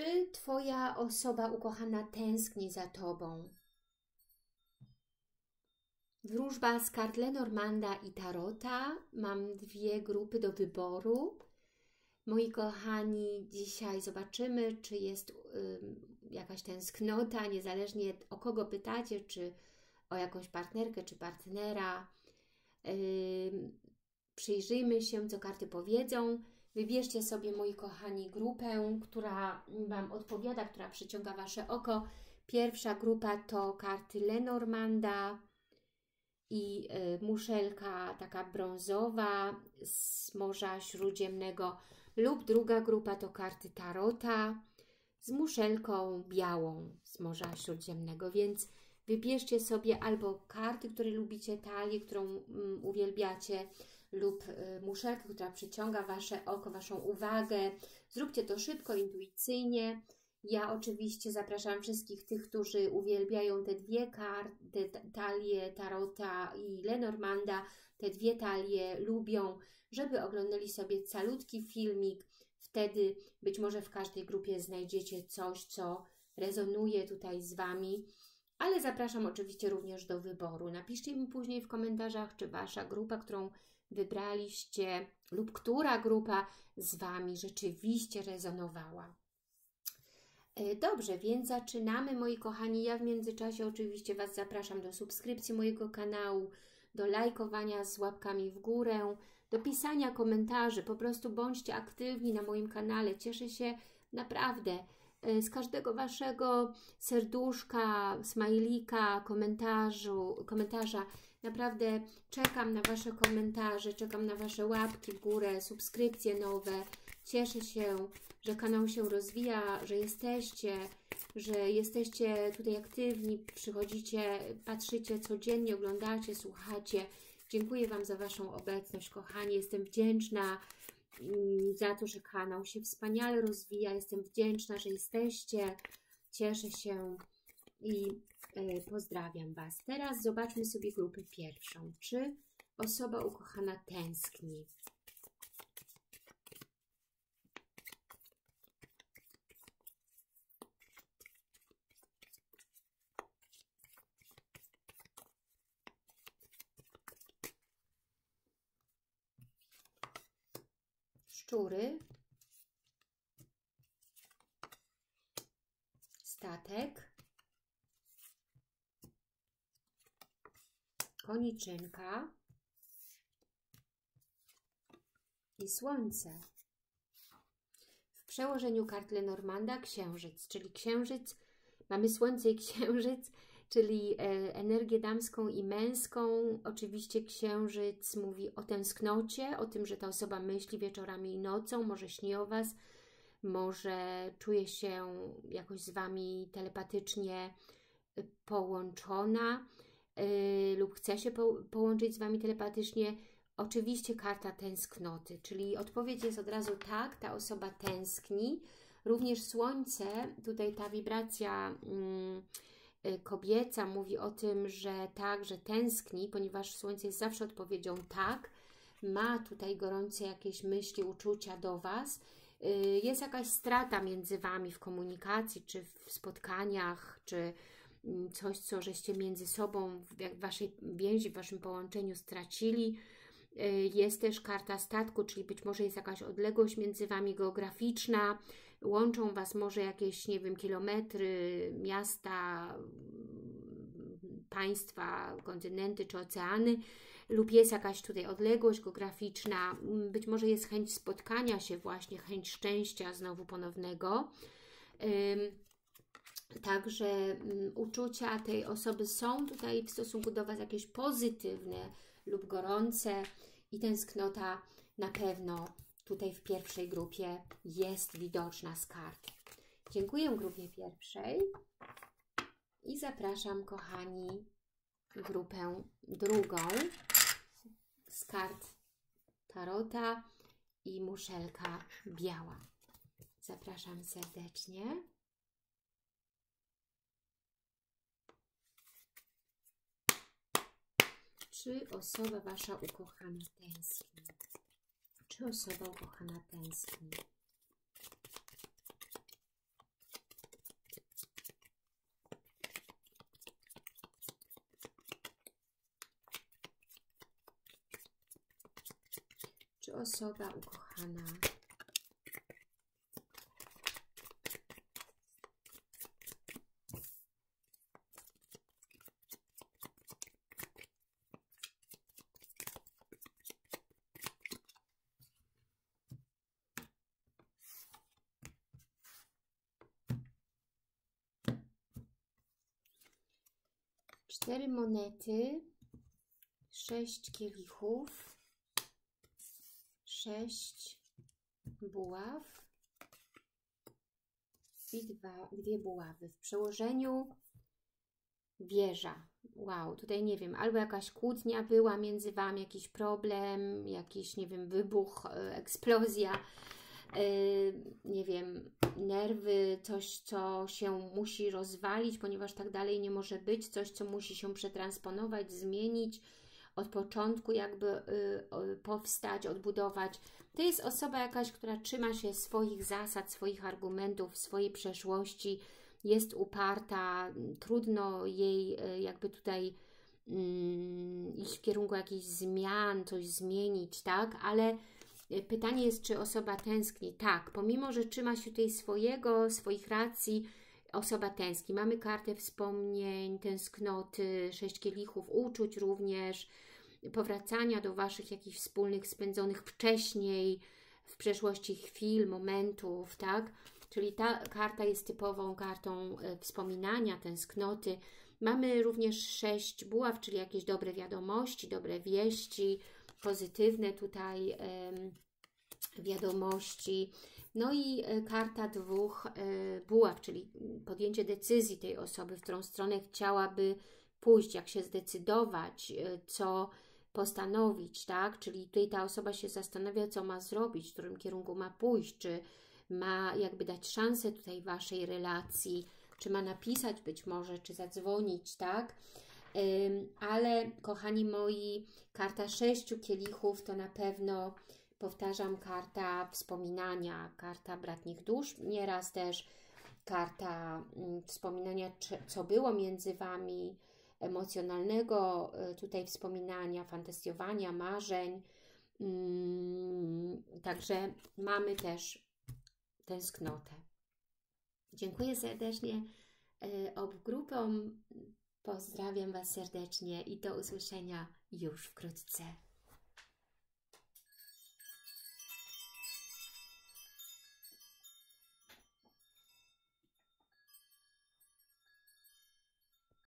czy Twoja osoba ukochana tęskni za Tobą? Wróżba z kart Lenormanda i Tarota. Mam dwie grupy do wyboru. Moi kochani, dzisiaj zobaczymy, czy jest jakaś tęsknota, niezależnie o kogo pytacie, czy o jakąś partnerkę, czy partnera. Przyjrzyjmy się, co karty powiedzą. Wybierzcie sobie, moi kochani, grupę, która Wam odpowiada, która przyciąga Wasze oko. Pierwsza grupa to karty Lenormanda i muszelka taka brązowa z Morza Śródziemnego, lub druga grupa to karty Tarota z muszelką białą z Morza Śródziemnego. Więc wybierzcie sobie albo karty, które lubicie, talię, którą uwielbiacie, lub muszelkę, która przyciąga Wasze oko, Waszą uwagę. Zróbcie to szybko, intuicyjnie. Ja oczywiście zapraszam wszystkich tych, którzy uwielbiają te dwie karty, talie Tarota i Lenormanda, te dwie talie lubią, żeby oglądali sobie calutki filmik. Wtedy być może w każdej grupie znajdziecie coś, co rezonuje tutaj z Wami. Ale zapraszam oczywiście również do wyboru. Napiszcie mi później w komentarzach, czy Wasza grupa, którą wybraliście, lub która grupa z Wami rzeczywiście rezonowała. Dobrze, więc zaczynamy, moi kochani. Ja w międzyczasie oczywiście Was zapraszam do subskrypcji mojego kanału, do lajkowania z łapkami w górę, do pisania komentarzy. Po prostu bądźcie aktywni na moim kanale. Cieszę się naprawdę z każdego Waszego serduszka, smajlika, komentarza. Naprawdę czekam na Wasze komentarze, czekam na Wasze łapki w górę, subskrypcje nowe. Cieszę się, że kanał się rozwija, że jesteście tutaj aktywni, przychodzicie, patrzycie codziennie, oglądacie, słuchacie. Dziękuję Wam za Waszą obecność, kochani. Jestem wdzięczna za to, że kanał się wspaniale rozwija. Jestem wdzięczna, że jesteście. Cieszę się i pozdrawiam Was. Teraz zobaczmy sobie grupę pierwszą. Czy osoba ukochana tęskni? Szczury, statek, koniczynka i słońce. W przełożeniu kart Lenormanda księżyc, czyli księżyc, mamy słońce i księżyc, czyli energię damską i męską. Oczywiście księżyc mówi o tęsknocie, o tym, że ta osoba myśli wieczorami i nocą, może śni o Was, może czuje się jakoś z Wami telepatycznie połączona lub chce się połączyć z Wami telepatycznie. Oczywiście karta tęsknoty, czyli odpowiedź jest od razu tak, ta osoba tęskni. Również słońce, tutaj ta wibracja kobieca mówi o tym, że tak, że tęskni, ponieważ słońce jest zawsze odpowiedzią tak, ma tutaj gorące jakieś myśli, uczucia do Was. Jest jakaś strata między Wami w komunikacji, czy w spotkaniach, czy coś, co żeście między sobą w Waszej więzi, w Waszym połączeniu stracili. Jest też karta statku, czyli być może jest jakaś odległość między Wami geograficzna, łączą Was może jakieś, nie wiem, kilometry, miasta, państwa, kontynenty czy oceany, lub jest jakaś tutaj odległość geograficzna, być może jest chęć spotkania się właśnie, chęć szczęścia znowu ponownego. Także uczucia tej osoby są tutaj w stosunku do Was jakieś pozytywne lub gorące i tęsknota na pewno tutaj w pierwszej grupie jest widoczna z kart. Dziękuję grupie pierwszej i zapraszam, kochani, grupę drugą z kart Tarota i muszelka biała. Zapraszam serdecznie. Czy osoba Wasza ukochana tęskni? Czy osoba ukochana tęskni? czy osoba ukochana. Cztery monety, 6 kielichów, 6 buław i dwie buławy. W przełożeniu wieża. Wow, tutaj nie wiem, albo jakaś kłótnia była między wami, jakiś problem, jakiś, nie wiem, wybuch, eksplozja, nie wiem, nerwy, coś, co się musi rozwalić, ponieważ tak dalej nie może być, coś, co musi się przetransponować, zmienić, od początku jakby powstać, odbudować. To jest osoba jakaś, która trzyma się swoich zasad, swoich argumentów, swojej przeszłości, jest uparta, trudno jej jakby tutaj iść w kierunku jakichś zmian, coś zmienić, tak, ale pytanie jest, czy osoba tęskni. Tak, pomimo, że trzyma się tutaj swoich racji, osoba tęskni. Mamy kartę wspomnień, tęsknoty, 6 kielichów, uczuć również, powracania do waszych jakichś wspólnych, spędzonych wcześniej, w przeszłości chwil, momentów, tak? Czyli ta karta jest typową kartą wspominania, tęsknoty. Mamy również 6 buław, czyli jakieś dobre wiadomości, dobre wieści, pozytywne tutaj wiadomości. No i karta 2 buław, czyli podjęcie decyzji tej osoby, w którą stronę chciałaby pójść, jak się zdecydować, co postanowić, tak? Czyli tutaj ta osoba się zastanawia, co ma zrobić, w którym kierunku ma pójść, czy ma jakby dać szansę tutaj waszej relacji, czy ma napisać być może, czy zadzwonić, tak? Ale kochani moi, karta 6 kielichów to na pewno, powtarzam, karta wspominania, karta bratnich dusz, nieraz też karta wspominania, co było między wami, emocjonalnego tutaj wspominania, fantazjowania, marzeń. Także mamy też tęsknotę. Dziękuję serdecznie obu grupom. Pozdrawiam Was serdecznie i do usłyszenia już wkrótce.